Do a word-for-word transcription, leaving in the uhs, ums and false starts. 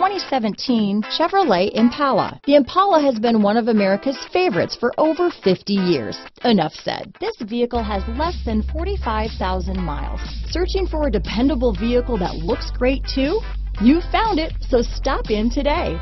twenty seventeen Chevrolet Impala. The Impala has been one of America's favorites for over fifty years. Enough said. This vehicle has less than forty-five thousand miles. Searching for a dependable vehicle that looks great too? You found it, so stop in today.